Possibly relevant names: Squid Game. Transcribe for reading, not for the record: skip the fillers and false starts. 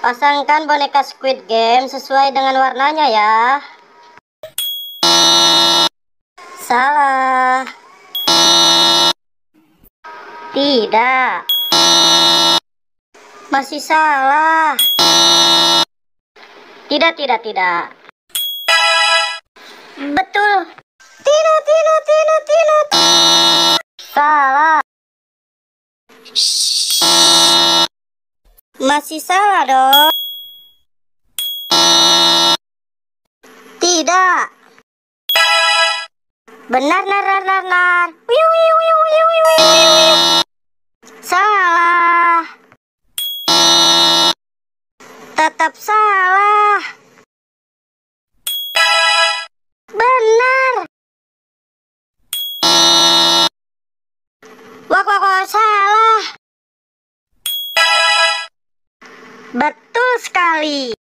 Pasangkan boneka Squid Game sesuai dengan warnanya ya. Salah. Tidak. Masih salah. Tidak. Betul. Tino. Salah. Masih salah dong. Tidak. Benar. Salah. Tetap salah. Benar. Wah, salah. Betul sekali.